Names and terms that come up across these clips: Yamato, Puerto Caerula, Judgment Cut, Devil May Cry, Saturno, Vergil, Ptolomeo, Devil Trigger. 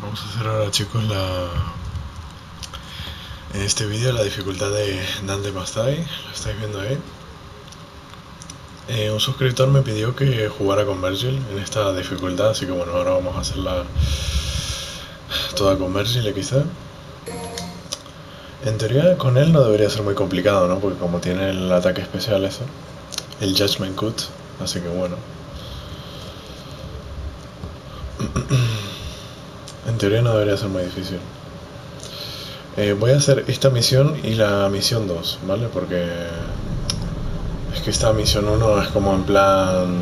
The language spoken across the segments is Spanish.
Vamos a hacer ahora, chicos, en este vídeo la dificultad de Dante Mastai. Lo estáis viendo ahí. Un suscriptor me pidió que jugara con Vergil en esta dificultad, así que bueno, ahora vamos a hacerla toda con Vergil, quizá. En teoría con él no debería ser muy complicado, ¿no? Porque como tiene el ataque especial ese, el Judgment Cut, así que bueno. En teoría no debería ser muy difícil. Voy a hacer esta misión y la misión 2, ¿vale? Porque es que esta misión 1 es como en plan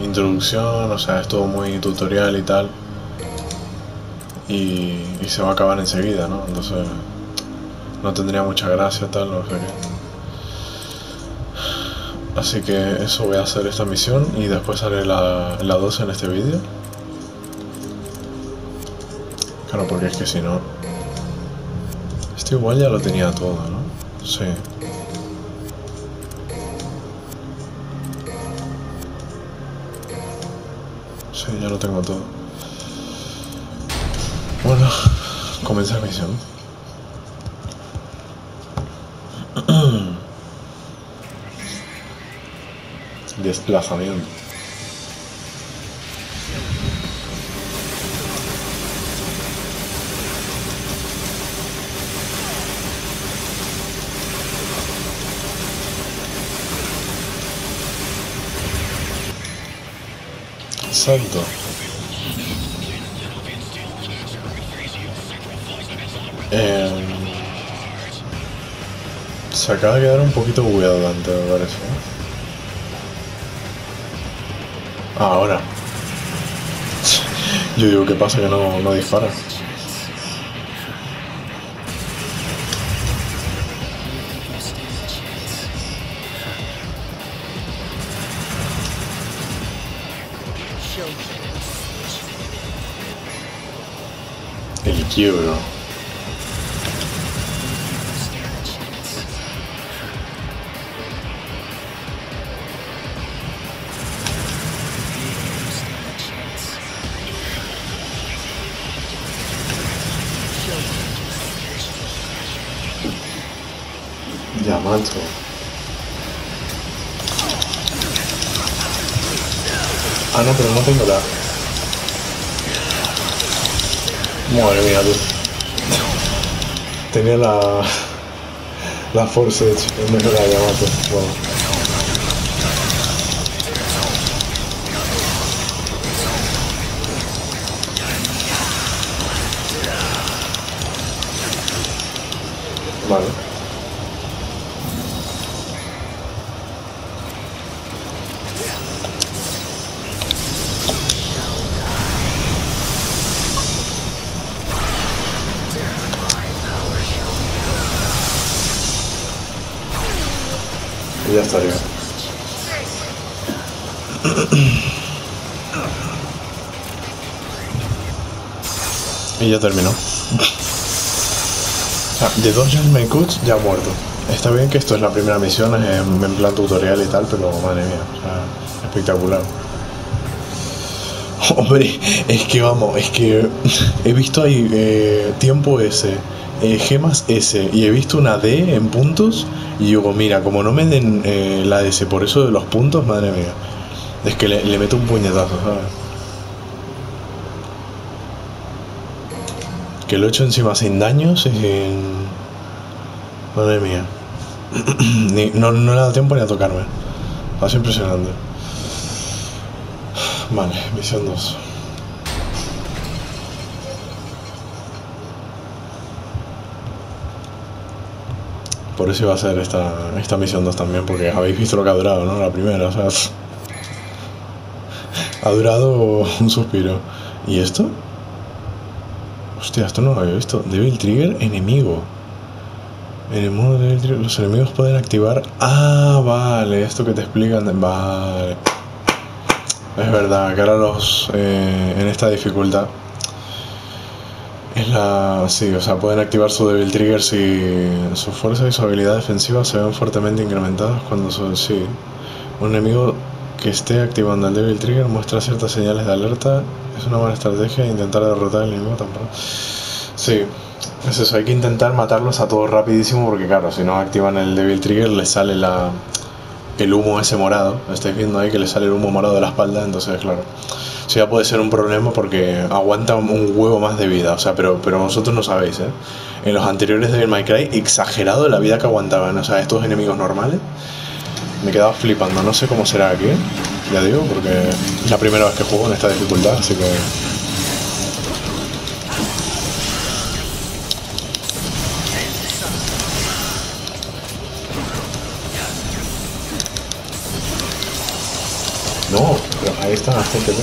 introducción, o sea, es todo muy tutorial y tal. Y se va a acabar enseguida, ¿no? Entonces no tendría mucha gracia tal, no sé qué. Así que eso, voy a hacer esta misión y después haré la 2 en este vídeo. Claro, porque es que si no... Este igual ya lo tenía todo, ¿no? Sí. Sí, ya lo tengo todo. Bueno, comienza la misión. Desplazamiento. Salto. Se acaba de quedar un poquito bugueado Dante, me parece. Ahora. Yo digo, ¿qué pasa? Que no dispara. El quiebro. Diamante. Ah, no, pero no tengo la... Madre mía, tú. Tenía la Force Edge, es mejor la Yamato. Bueno. Vale. Ya estaría. Y ya terminó. De dos Judgment Cuts ya muerto. Está bien que esto es la primera misión, es en plan tutorial y tal, pero madre mía, o sea, espectacular. Hombre, es que vamos, es que he visto ahí tiempo ese. Gemas S y he visto una D en puntos y digo, mira, como no me den la S por eso de los puntos, madre mía, es que le meto un puñetazo, ¿sabes? Que lo he hecho encima sin daños, madre mía. No le da tiempo ni a tocarme. Ha sido impresionante. Vale, misión 2. Por eso iba a hacer esta misión 2 también, porque habéis visto lo que ha durado, ¿no? La primera, o sea... Ha durado un suspiro. ¿Y esto? Hostia, esto no lo había visto. Devil Trigger enemigo. En el modo de Devil Trigger los enemigos pueden activar... Ah, vale, esto que te explican... Vale. Es verdad, que ahora los... en esta dificultad... Es la... Sí, o sea, pueden activar su Devil Trigger si su fuerza y su habilidad defensiva se ven fuertemente incrementadas cuando son... Sí. Un enemigo que esté activando el Devil Trigger muestra ciertas señales de alerta. Es una buena estrategia intentar derrotar al enemigo tampoco. Sí, es eso, hay que intentar matarlos a todos rapidísimo porque claro, si no activan el Devil Trigger les sale el humo ese morado. Estáis viendo ahí que les sale el humo morado de la espalda, entonces claro. Sí, ya puede ser un problema porque aguanta un huevo más de vida, o sea, pero vosotros no sabéis, ¿eh? En los anteriores de Devil May Cry, exagerado la vida que aguantaban, o sea, estos enemigos normales. Me he quedado flipando, no sé cómo será aquí, ya digo, porque es la primera vez que juego en esta dificultad, así que... No, pero ahí están las gente.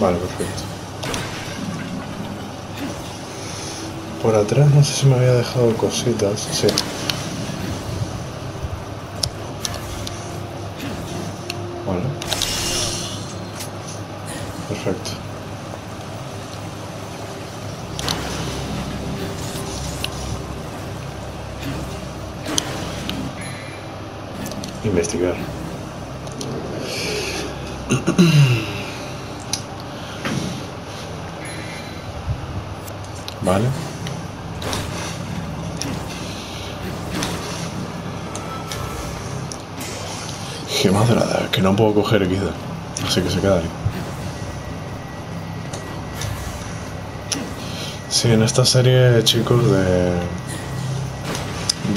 Vale, perfecto. Por atrás no sé si me había dejado cositas. Sí. Vale. Perfecto. Investigar. Vale. Gemas doradas, que no puedo coger XD. Así que se queda ahí. Sí, en esta serie, chicos, de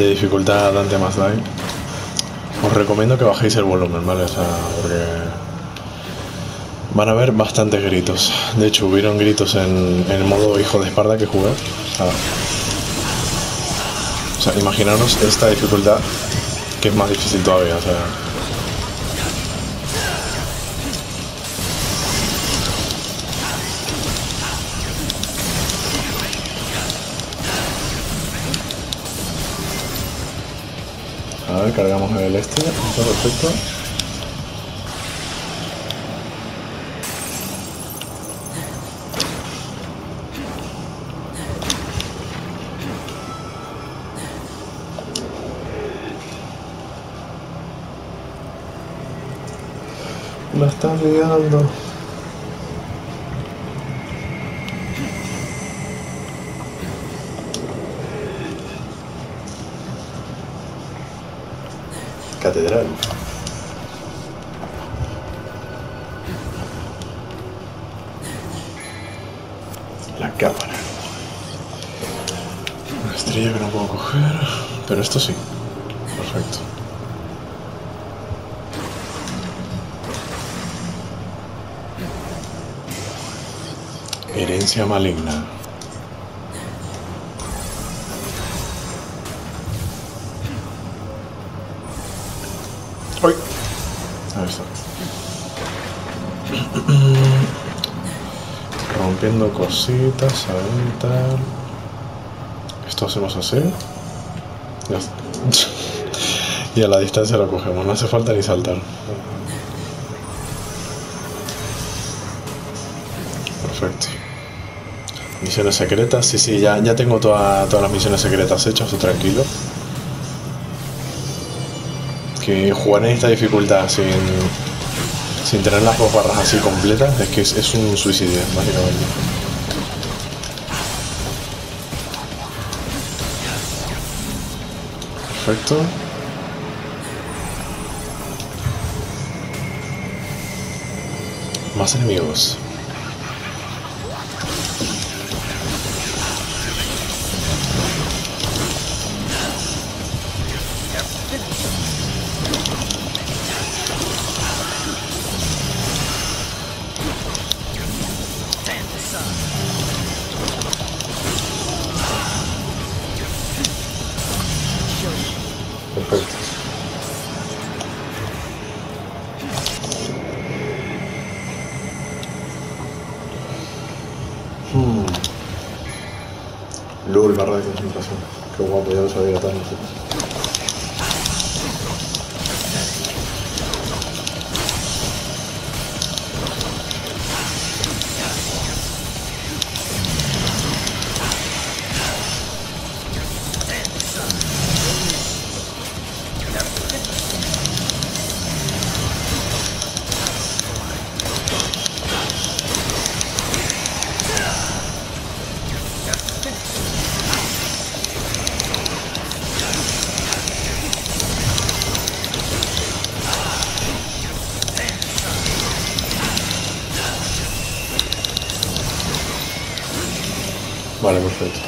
dificultad Dante Must Die, os recomiendo que bajéis el volumen, ¿vale? O sea, porque... van a haber bastantes gritos. De hecho, hubieron gritos en el modo hijo de Esparta que jugué. O sea, imaginaros esta dificultad que es más difícil todavía. O sea. A ver, cargamos el este. Está perfecto. La estás liando. Catedral. La cámara. Una estrella que no puedo coger, pero esto sí. Perfecto. Herencia maligna. ¡Uy! Ahí está. Rompiendo cositas, aventar. Esto hacemos así. Y a la distancia lo cogemos, no hace falta ni saltar. Perfecto. Misiones secretas, sí, ya tengo todas las misiones secretas hechas, estoy tranquilo. Que jugar en esta dificultad sin tener las dos barras así completas es que es un suicidio, básicamente. Perfecto. Más enemigos. perfecto. Lul, barra de concentración. Qué guapo, ya lo sabía tanto. Vale, perfecto.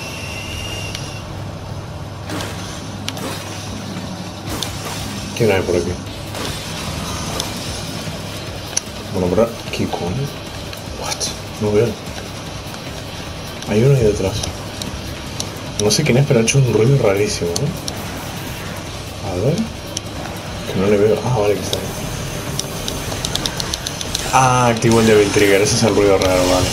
¿Quién hay por aquí? Bueno, ¿verdad? ¿Qué coño? What? No veo. Hay uno ahí detrás. No sé quién es, pero ha hecho un ruido rarísimo, ¿no? A ver. Que no le veo. Ah, vale, que está ahí. Ah, activo el Devil Trigger. Ese es el ruido raro, vale.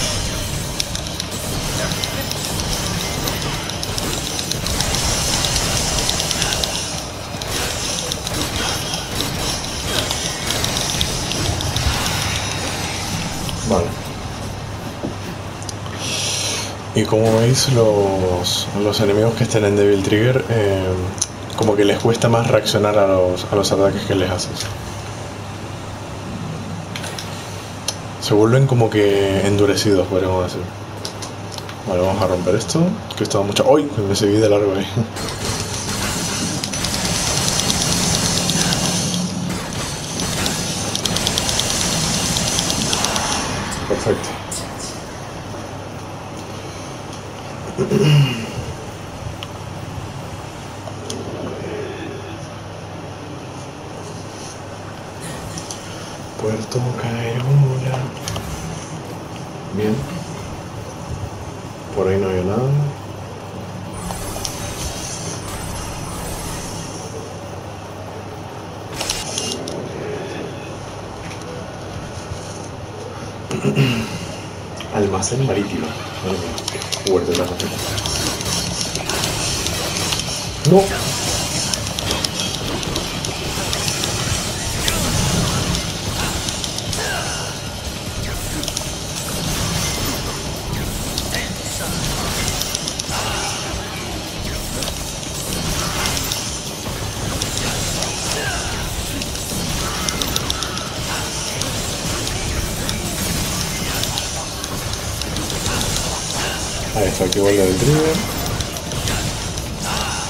Vale. Y como veis, los enemigos que estén en Devil Trigger como que les cuesta más reaccionar a los ataques que les haces. Se vuelven como que endurecidos, podríamos decir. Vale, vamos a romper esto, que estaba mucho... ¡Ay! Me seguí de largo ahí. Perfecto. Puerto Caerula. Bien. Por ahí no hay nada. Almacén marítimo. Vale, qué fuerte la cosa. No. Ahí está, aquí vuelve el trigger.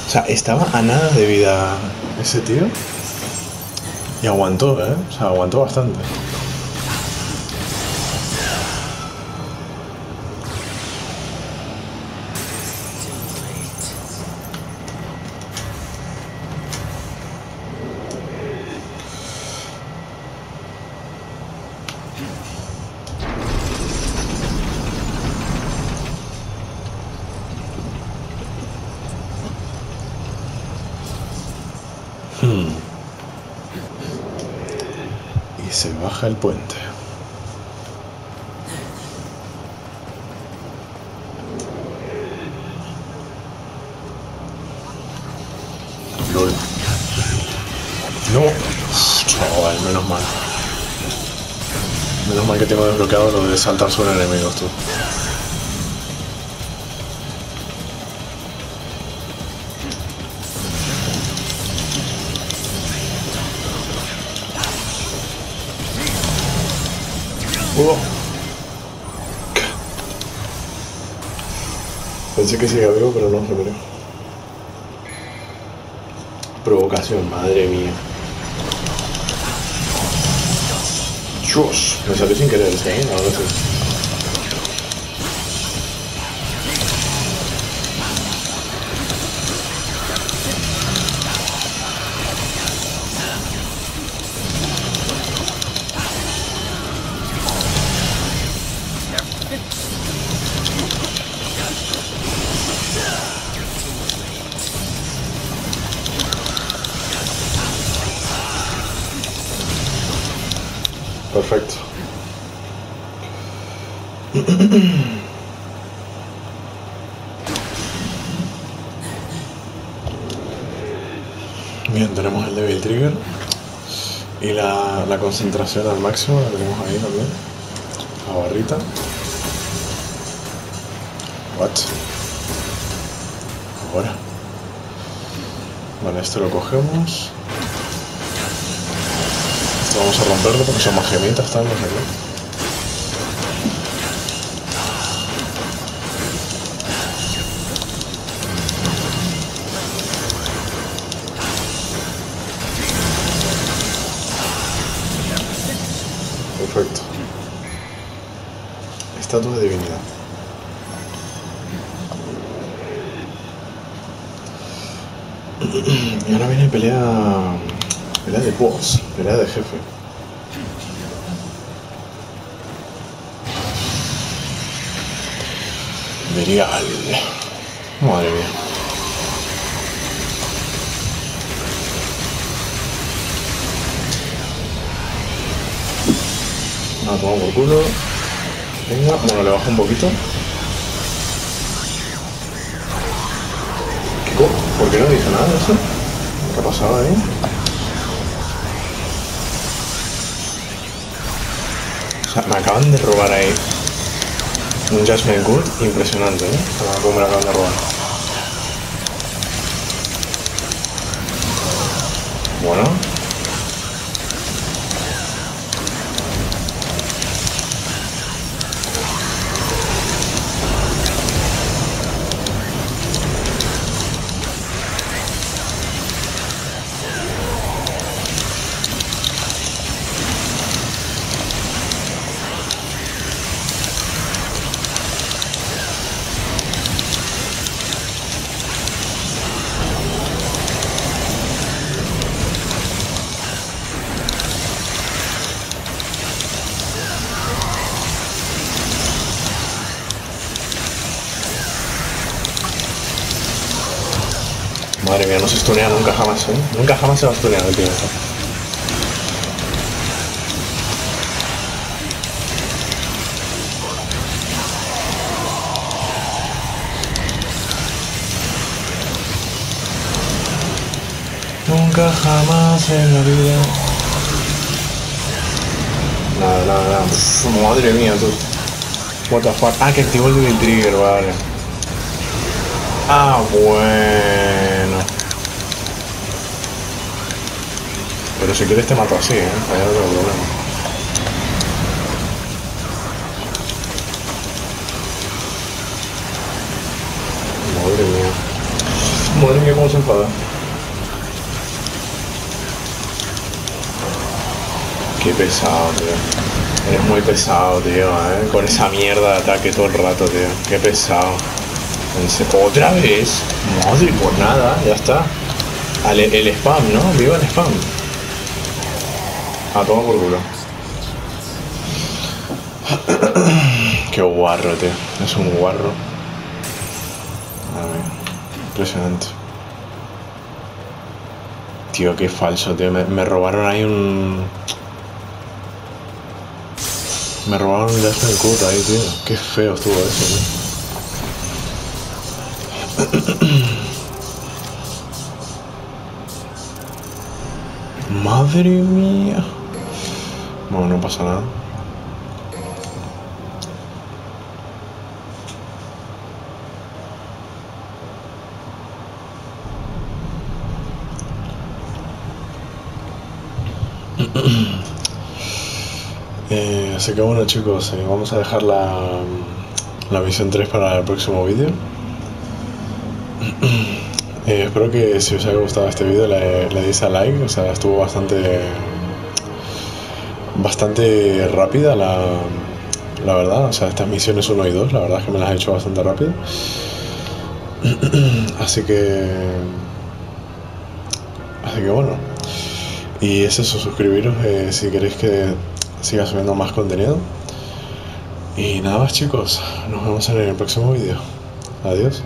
O sea, estaba a nada de vida ese tío. Y aguantó, ¿eh? O sea, aguantó bastante. Y se baja el puente. LOL. No. Chaval, menos mal. Menos mal que tengo desbloqueado lo de saltar sobre enemigos, tú. Pensé que siga vivo, pero no se murió. Provocación, madre mía. Dios, me salió sin querer, ¿sí? Ahora sí. Perfecto. Bien, tenemos el Devil Trigger y la concentración al máximo, la tenemos ahí también, la barrita. What? Ahora. Vale, esto lo cogemos. Esto vamos a romperlo porque son más gemitas, están, no sé qué. Perfecto. Estatua de divinidad. Y ahora viene pelea de boss, pelea de jefe. Vergil. Madre mía. Ah, toma por culo. Venga, bueno, le bajo un poquito. ¿Por qué no dice nada de eso? ¿Qué ha pasado ahí? O sea, me acaban de robar ahí un Judgment Cut impresionante, ¿eh? Ah, cómo me lo acaban de robar. Bueno. Madre mía, no se estunea nunca jamás, ¿eh? Nunca jamás se va a estunear el tío. Nunca jamás en la vida. Nada, nada, nada. Uf, madre mía, tú. What the fuck. Ah, que activó el Devil Trigger, vale. Ah, bueno. Pero si quieres te mato así, ¿eh? Ahí no tengo problema. Madre mía. Madre mía, cómo se enfada. Qué pesado, tío. Eres muy pesado, tío, ¿eh? Con esa mierda de ataque todo el rato, tío. Qué pesado. Otra vez, madre, por nada, ya está. El spam, ¿no? Viva el spam. A tomar por culo. Qué guarro, tío. Es un guarro. A ver, impresionante. Tío, qué falso, tío. Me robaron ahí un. Me robaron un Judgment Cut ahí, tío. Qué feo estuvo eso, tío. Madre mía. Bueno, no pasa nada. Así que bueno, chicos, vamos a dejar la misión 3 para el próximo vídeo. Espero que si os haya gustado este vídeo le deis a like. O sea, estuvo bastante rápida la verdad. O sea, estas misiones 1 y 2, la verdad es que me las he hecho bastante rápido. Así que bueno. Y es eso, suscribiros si queréis que siga subiendo más contenido. Y nada más, chicos, nos vemos en el próximo vídeo. Adiós.